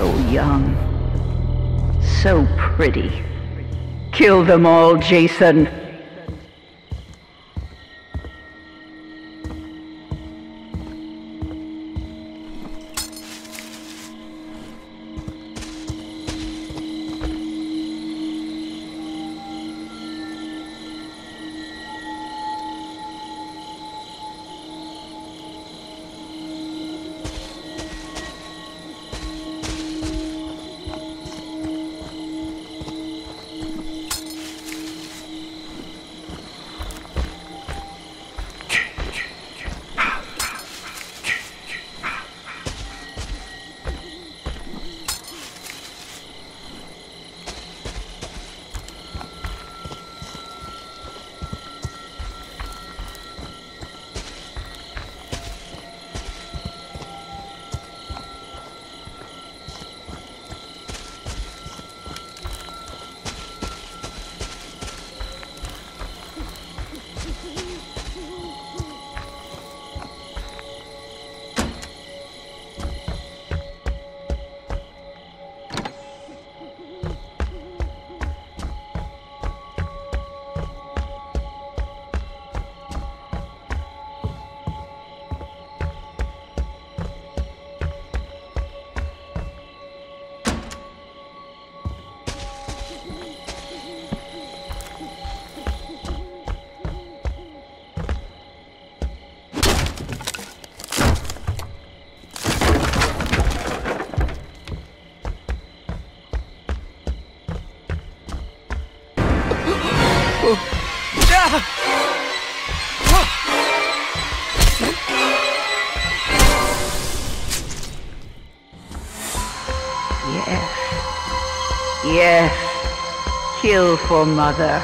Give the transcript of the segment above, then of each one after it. so young, so pretty. Kill them all, Jason. Yes, kill for mother.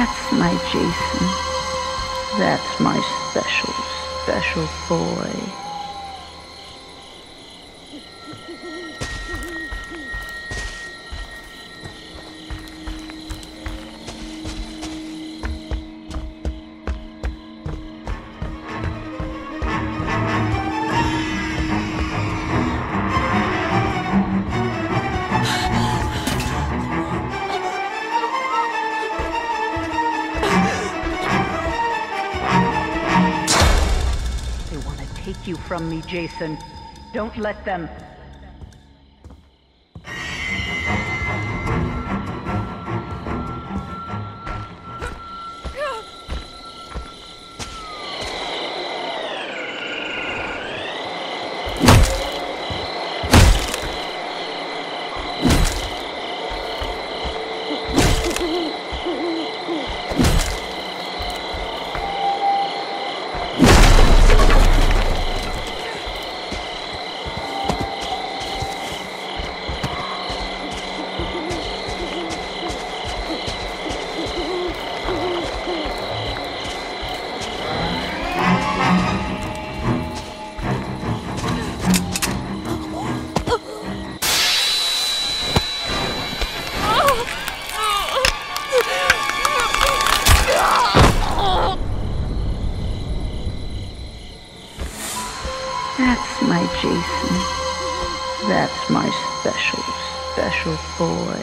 That's my Jason. That's my special, special boy. from me, Jason. Don't let them... That's my Jason. That's my special, special boy.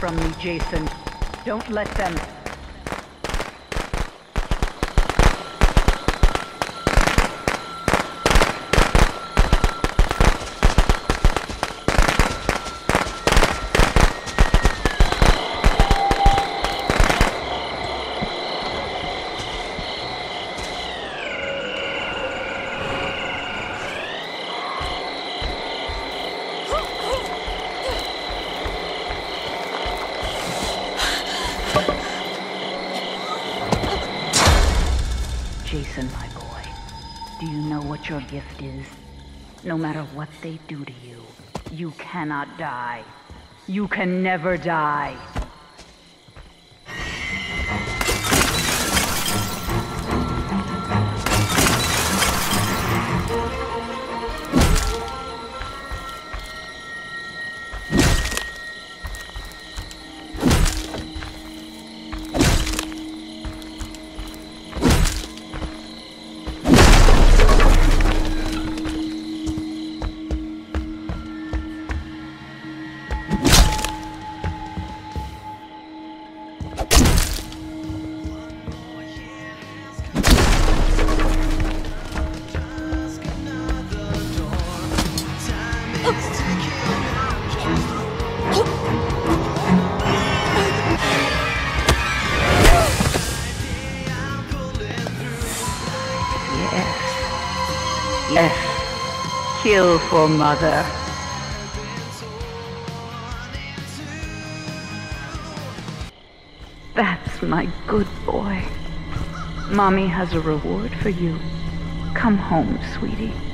From me, Jason. Don't let them... Jason, my boy, do you know what your gift is? No matter what they do to you, you cannot die. You can never die. Yes. Kill for mother. That's my good boy. Mommy has a reward for you. Come home, sweetie.